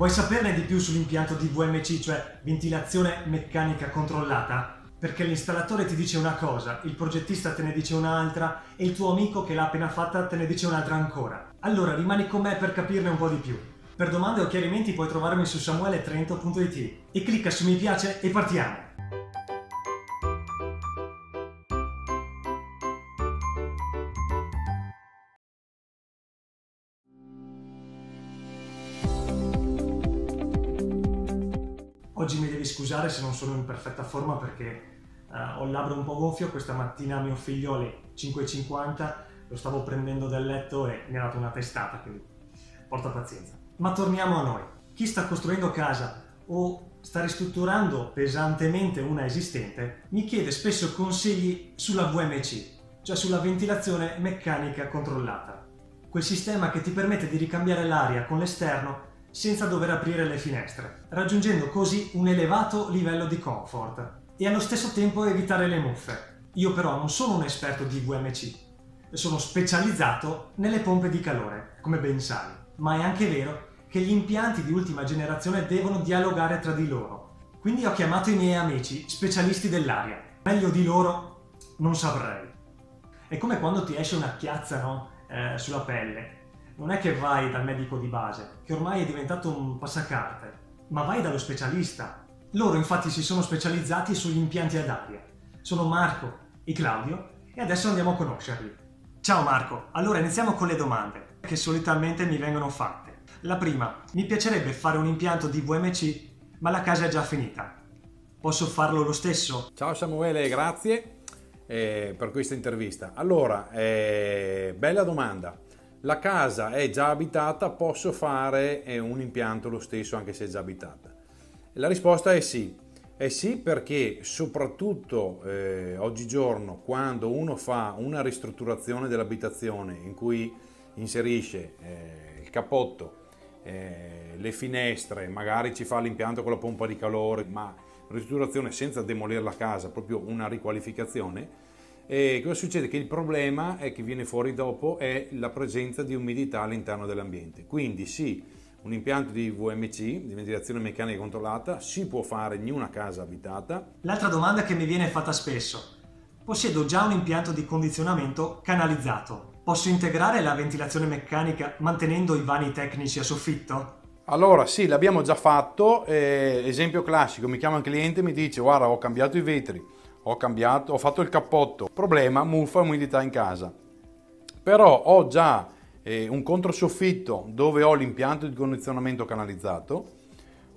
Vuoi saperne di più sull'impianto di VMC, cioè ventilazione meccanica controllata? Perché l'installatore ti dice una cosa, il progettista te ne dice un'altra e il tuo amico che l'ha appena fatta te ne dice un'altra ancora. Allora rimani con me per capirne un po' di più. Per domande o chiarimenti puoi trovarmi su samuele30.it e clicca su mi piace e partiamo! Oggi mi devi scusare se non sono in perfetta forma perché ho il labbro un po' gonfio. Questa mattina mio figlio alle 5:50 lo stavo prendendo dal letto e mi ha dato una testata, quindi porta pazienza. Ma torniamo a noi. Chi sta costruendo casa o sta ristrutturando pesantemente una esistente mi chiede spesso consigli sulla VMC, cioè sulla ventilazione meccanica controllata. Quel sistema che ti permette di ricambiare l'aria con l'esterno senza dover aprire le finestre, raggiungendo così un elevato livello di comfort e allo stesso tempo evitare le muffe. Io però non sono un esperto di VMC, sono specializzato nelle pompe di calore, come ben sai, ma è anche vero che gli impianti di ultima generazione devono dialogare tra di loro, quindi ho chiamato i miei amici specialisti dell'aria. Meglio di loro non saprei. È come quando ti esce una chiazza, no? Sulla pelle. Non è che vai dal medico di base, che ormai è diventato un passacarte, ma vai dallo specialista. Loro infatti si sono specializzati sugli impianti ad aria. Sono Marco e Claudio e adesso andiamo a conoscerli. Ciao Marco, allora iniziamo con le domande che solitamente mi vengono fatte. La prima, mi piacerebbe fare un impianto di VMC, ma la casa è già finita. Posso farlo lo stesso? Ciao Samuele, grazie per questa intervista. Allora, bella domanda. La casa è già abitata, posso fare un impianto lo stesso anche se è già abitata? La risposta è sì perché soprattutto oggigiorno quando uno fa una ristrutturazione dell'abitazione in cui inserisce il cappotto, le finestre, magari ci fa l'impianto con la pompa di calore, ma ristrutturazione senza demolire la casa, proprio una riqualificazione. E cosa succede? Che il problema è che viene fuori dopo è la presenza di umidità all'interno dell'ambiente. Quindi sì, un impianto di VMC, di ventilazione meccanica controllata, si può fare in una casa abitata. L'altra domanda che mi viene fatta spesso. Possiedo già un impianto di condizionamento canalizzato. Posso integrare la ventilazione meccanica mantenendo i vani tecnici a soffitto? Allora sì, l'abbiamo già fatto. Esempio classico, mi chiama un cliente e mi dice guarda, ho cambiato i vetri. Ho fatto il cappotto, problema muffa e umidità in casa, però ho già un controsoffitto dove ho l'impianto di condizionamento canalizzato,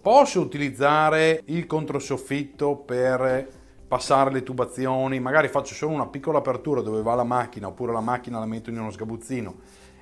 posso utilizzare il controsoffitto per passare le tubazioni, magari faccio solo una piccola apertura dove va la macchina oppure la macchina la metto in uno sgabuzzino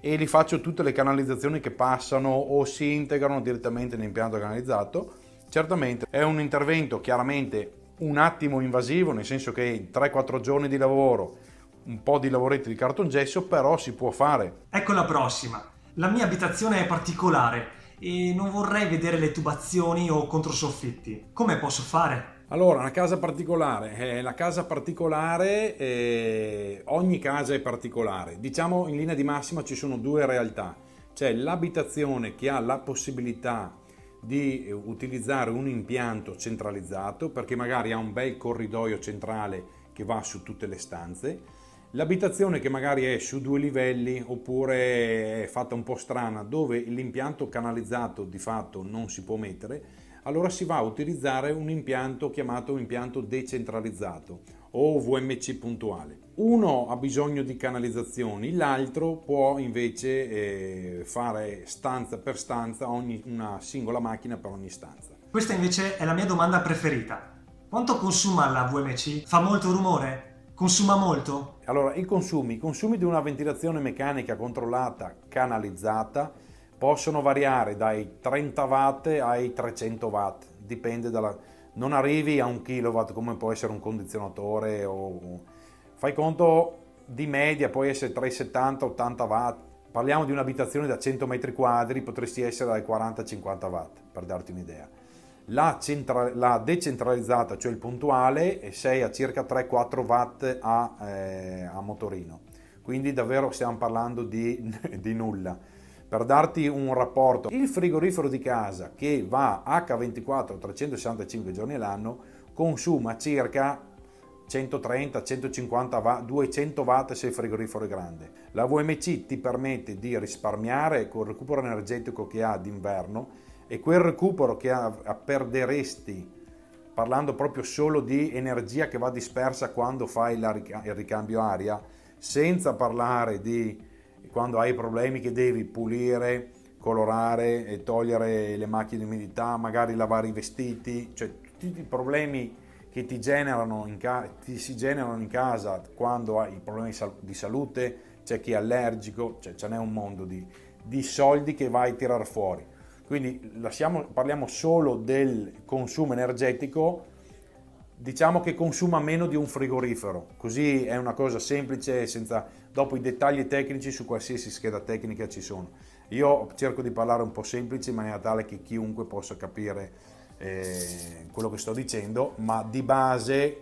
e li faccio tutte le canalizzazioni che passano o si integrano direttamente nell'impianto canalizzato. Certamente è un intervento chiaramente un attimo invasivo, nel senso che 3-4 giorni di lavoro, un po' di lavoretti di cartongesso, però si può fare. Ecco la prossima. La mia abitazione è particolare e non vorrei vedere le tubazioni o controsoffitti. Come posso fare? Allora, una casa particolare. Ogni casa è particolare. Diciamo in linea di massima ci sono due realtà. C'è l'abitazione che ha la possibilità di utilizzare un impianto centralizzato perché magari ha un bel corridoio centrale che va su tutte le stanze, l'abitazione che magari è su 2 livelli oppure è fatta un po' strana dove l'impianto canalizzato di fatto non si può mettere, allora si va a utilizzare un impianto chiamato impianto decentralizzato o VMC puntuale. Uno ha bisogno di canalizzazioni, l'altro può invece fare stanza per stanza, una singola macchina per ogni stanza. Questa invece è la mia domanda preferita. Quanto consuma la VMC? Fa molto rumore? Consuma molto? Allora, i consumi di una ventilazione meccanica controllata, canalizzata, possono variare dai 30 watt ai 300 watt, dipende dalla... Non arrivi a 1 kW come può essere un condizionatore o... Fai conto di media, può essere tra i 70-80 watt. Parliamo di un'abitazione da 100 metri quadri, potresti essere dai 40-50 watt, per darti un'idea. La decentralizzata, cioè il puntuale, sei a circa 3-4 watt a motorino. Quindi davvero stiamo parlando di nulla. Per darti un rapporto, il frigorifero di casa che va H24 365 giorni l'anno consuma circa 130, 150 watt, 200 watt se il frigorifero è grande. La VMC ti permette di risparmiare col recupero energetico che ha d'inverno e quel recupero che perderesti parlando proprio solo di energia che va dispersa quando fai il ricambio aria, senza parlare di quando hai problemi che devi pulire, colorare e togliere le macchie di umidità, magari lavare i vestiti, cioè tutti i problemi che si generano in casa quando hai problemi di salute, c'è chi è allergico, cioè ce n'è un mondo di soldi che vai a tirar fuori. Quindi parliamo solo del consumo energetico, diciamo che consuma meno di un frigorifero, così è una cosa semplice, senza dopo i dettagli tecnici su qualsiasi scheda tecnica ci sono. Io cerco di parlare un po' semplice in maniera tale che chiunque possa capire quello che sto dicendo, ma di base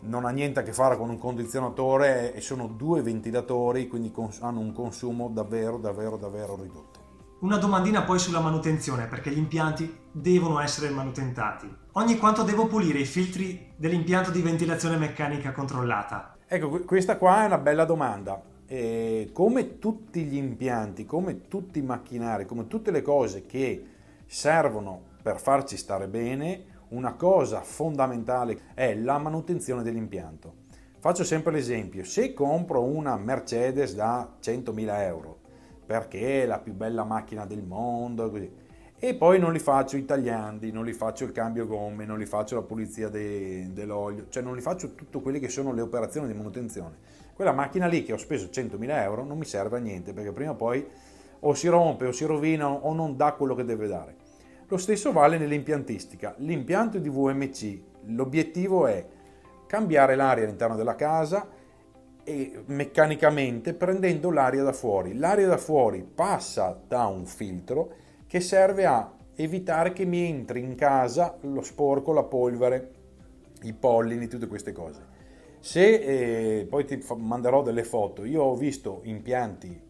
non ha niente a che fare con un condizionatore e sono due ventilatori, quindi hanno un consumo davvero ridotto. Una domandina poi sulla manutenzione, perché gli impianti devono essere manutentati. Ogni quanto devo pulire i filtri dell'impianto di ventilazione meccanica controllata? Ecco, questa qua è una bella domanda. E come tutti gli impianti, come tutti i macchinari, come tutte le cose che servono per farci stare bene, una cosa fondamentale è la manutenzione dell'impianto. Faccio sempre l'esempio, se compro una Mercedes da 100.000 euro, perché è la più bella macchina del mondo così, e poi non li faccio i tagliandi, non li faccio il cambio gomme, non li faccio la pulizia dell'olio, cioè non li faccio tutte quelle che sono le operazioni di manutenzione, quella macchina lì che ho speso 100.000 euro non mi serve a niente, perché prima o poi o si rompe o si rovina o non dà quello che deve dare. Lo stesso vale nell'impiantistica. L'impianto di VMC, l'obiettivo è cambiare l'aria all'interno della casa e meccanicamente prendendo l'aria da fuori. L'aria da fuori passa da un filtro che serve a evitare che mi entri in casa lo sporco, la polvere, i pollini, tutte queste cose. Se poi ti manderò delle foto, io ho visto impianti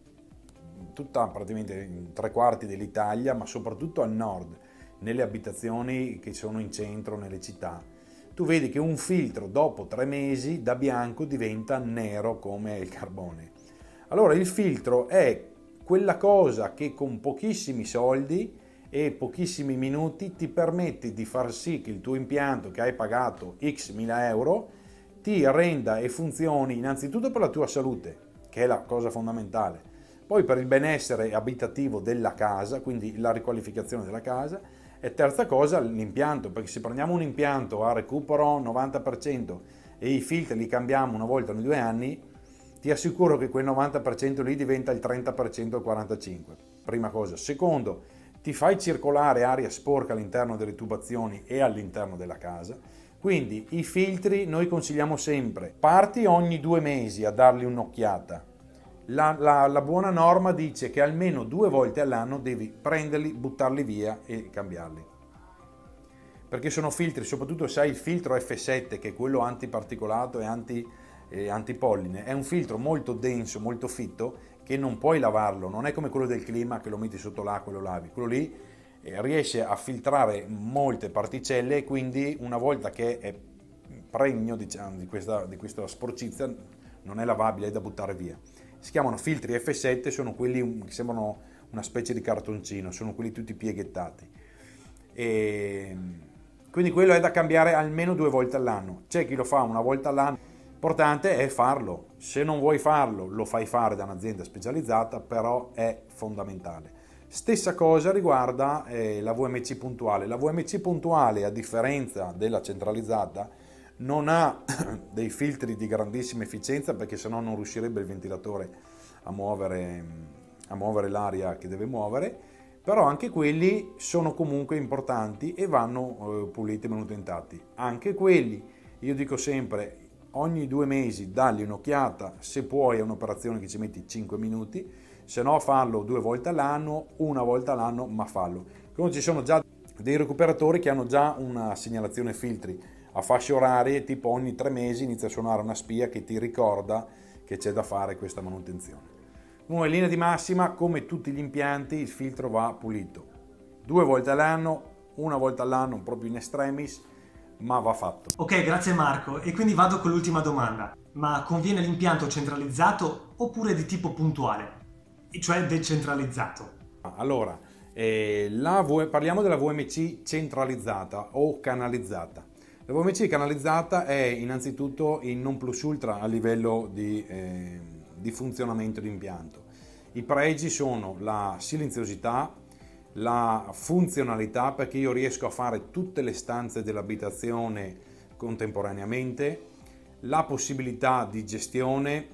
praticamente in tre quarti dell'Italia, ma soprattutto al nord, nelle abitazioni che sono in centro, nelle città. Tu vedi che un filtro dopo 3 mesi da bianco diventa nero come il carbone. Allora il filtro è quella cosa che con pochissimi soldi e pochissimi minuti ti permette di far sì che il tuo impianto che hai pagato x mila euro ti renda e funzioni innanzitutto per la tua salute, che è la cosa fondamentale, poi per il benessere abitativo della casa, quindi la riqualificazione della casa, e terza cosa l'impianto, perché se prendiamo un impianto a recupero 90% e i filtri li cambiamo una volta ogni 2 anni, ti assicuro che quel 90% lì diventa il 30% o il 45%, prima cosa. Secondo, ti fai circolare aria sporca all'interno delle tubazioni e all'interno della casa, quindi i filtri noi consigliamo sempre, parti ogni 2 mesi a dargli un'occhiata. La buona norma dice che almeno 2 volte all'anno devi prenderli, buttarli via e cambiarli, perché sono filtri, soprattutto se hai il filtro F7 che è quello antiparticolato e antipolline, è un filtro molto denso, molto fitto, che non puoi lavarlo, non è come quello del clima che lo metti sotto l'acqua e lo lavi, quello lì riesce a filtrare molte particelle e quindi una volta che è pregno, diciamo, di questa sporcizia non è lavabile, è da buttare via. Si chiamano filtri F7, sono quelli che sembrano una specie di cartoncino, sono quelli tutti pieghettati. E quindi quello è da cambiare almeno 2 volte all'anno. C'è chi lo fa 1 volta all'anno, l'importante è farlo. Se non vuoi farlo, lo fai fare da un'azienda specializzata, però è fondamentale. Stessa cosa riguarda la VMC puntuale. La VMC puntuale, a differenza della centralizzata, non ha dei filtri di grandissima efficienza, perché sennò non riuscirebbe il ventilatore a muovere l'aria che deve muovere, però anche quelli sono comunque importanti e vanno puliti e manutentati. Anche quelli, io dico sempre, ogni 2 mesi dagli un'occhiata, se puoi è un'operazione che ci metti 5 minuti, se no fallo 2 volte all'anno, 1 volta all'anno, ma fallo. Quindi ci sono già dei recuperatori che hanno già una segnalazione filtri a fasce orarie, tipo ogni 3 mesi inizia a suonare una spia che ti ricorda che c'è da fare questa manutenzione. In linea di massima, come tutti gli impianti, il filtro va pulito 2 volte all'anno, una volta all'anno proprio in extremis, ma va fatto. Ok, grazie Marco. E quindi vado con l'ultima domanda. Ma conviene l'impianto centralizzato oppure di tipo puntuale? E cioè decentralizzato? Allora, parliamo della VMC centralizzata o canalizzata. La VMC canalizzata è innanzitutto il non plus ultra a livello di funzionamento di impianto. I pregi sono la silenziosità, la funzionalità, perché io riesco a fare tutte le stanze dell'abitazione contemporaneamente, la possibilità di gestione,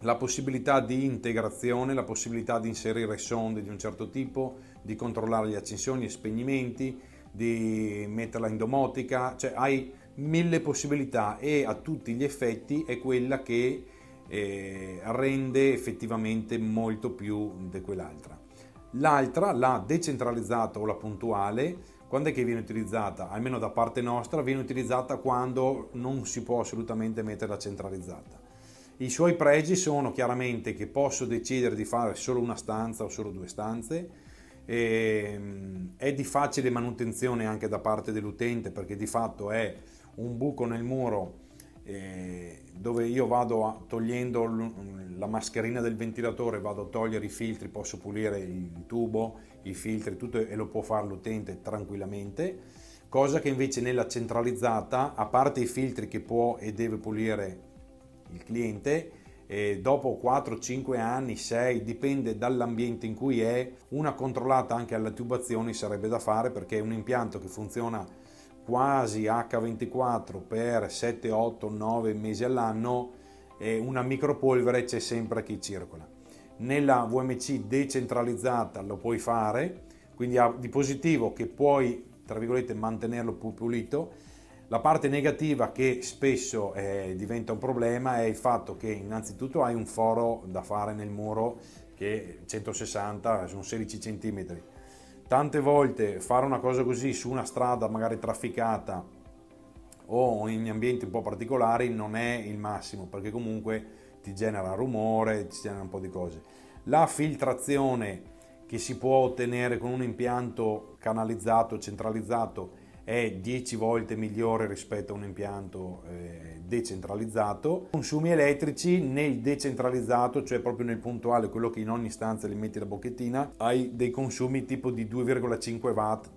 la possibilità di integrazione, la possibilità di inserire sonde di un certo tipo, di controllare le accensioni e spegnimenti, di metterla in domotica, cioè hai 1000 possibilità e a tutti gli effetti è quella che rende effettivamente molto più di quell'altra. L'altra, la decentralizzata o la puntuale, quando è che viene utilizzata? Almeno da parte nostra viene utilizzata quando non si può assolutamente metterla centralizzata. I suoi pregi sono chiaramente che posso decidere di fare solo una stanza o solo 2 stanze, è di facile manutenzione anche da parte dell'utente, perché di fatto è un buco nel muro dove io vado togliendo la mascherina del ventilatore, vado a togliere i filtri, posso pulire il tubo, i filtri, tutto, e lo può fare l'utente tranquillamente, cosa che invece nella centralizzata, a parte i filtri che può e deve pulire il cliente, dopo 4, 5 anni, 6, dipende dall'ambiente in cui è, una controllata anche alle tubazioni sarebbe da fare, perché è un impianto che funziona quasi H24 per 7, 8, 9 mesi all'anno e una micropolvere c'è sempre che circola. Nella VMC decentralizzata lo puoi fare, quindi ha di positivo che puoi, tra virgolette, mantenerlo più pulito. La parte negativa che spesso diventa un problema è il fatto che innanzitutto hai un foro da fare nel muro che 160 sono 16 cm. Tante volte fare una cosa così su una strada magari trafficata o in ambienti un po' particolari non è il massimo, perché comunque ti genera rumore, ti genera un po' di cose. La filtrazione che si può ottenere con un impianto canalizzato, centralizzato, è 10 volte migliore rispetto a un impianto decentralizzato. Consumi elettrici nel decentralizzato, cioè proprio nel puntuale, quello che in ogni stanza li metti la bocchettina, hai dei consumi tipo di 2,5 watt,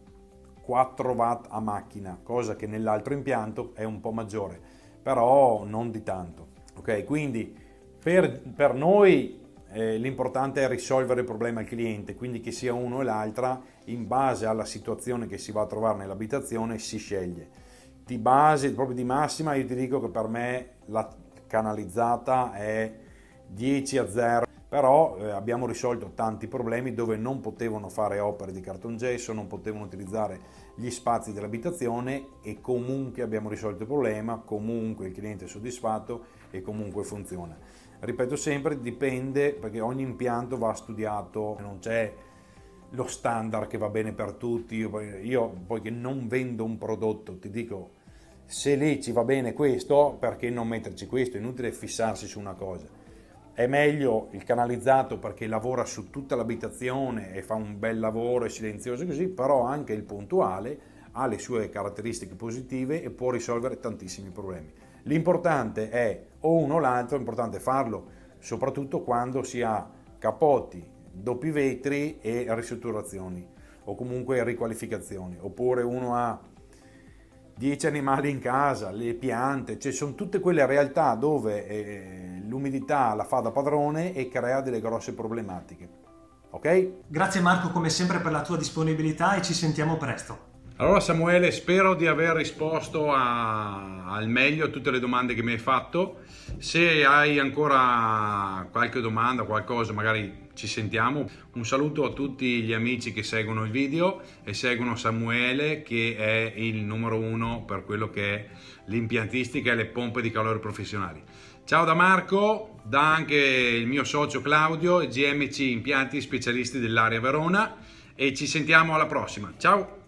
4 watt a macchina, cosa che nell'altro impianto è un po' maggiore, però non di tanto. Ok, quindi per noi l'importante è risolvere il problema al cliente, quindi che sia uno e l'altra, in base alla situazione che si va a trovare nell'abitazione si sceglie. Di base, proprio di massima, io ti dico che per me la canalizzata è 10 a 0, però abbiamo risolto tanti problemi dove non potevano fare opere di cartongesso, non potevano utilizzare gli spazi dell'abitazione, e comunque abbiamo risolto il problema, comunque il cliente è soddisfatto e comunque funziona. Ripeto sempre, dipende, perché ogni impianto va studiato, non c'è lo standard che va bene per tutti. Io poi che non vendo un prodotto ti dico, se lì ci va bene questo, perché non metterci questo? È inutile fissarsi su una cosa. È meglio il canalizzato perché lavora su tutta l'abitazione e fa un bel lavoro, è silenzioso così, però anche il puntuale ha le sue caratteristiche positive e può risolvere tantissimi problemi. L'importante è o uno o l'altro, l'importante è farlo soprattutto quando si ha capotti, doppi vetri e ristrutturazioni o comunque riqualificazioni, oppure uno ha 10 animali in casa, le piante, cioè sono tutte quelle realtà dove l'umidità la fa da padrone e crea delle grosse problematiche. Ok? Grazie Marco come sempre per la tua disponibilità e ci sentiamo presto. Allora Samuele, spero di aver risposto al meglio a tutte le domande che mi hai fatto. Se hai ancora qualche domanda, qualcosa, magari ci sentiamo. Un saluto a tutti gli amici che seguono il video e seguono Samuele, che è il numero 1 per quello che è l'impiantistica e le pompe di calore professionali. Ciao da Marco, da anche il mio socio Claudio e GMC Impianti Specialisti dell'Area Verona, e ci sentiamo alla prossima. Ciao!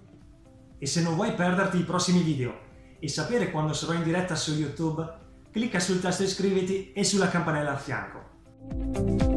E se non vuoi perderti i prossimi video e sapere quando sarò in diretta su YouTube, clicca sul tasto iscriviti e sulla campanella a fianco.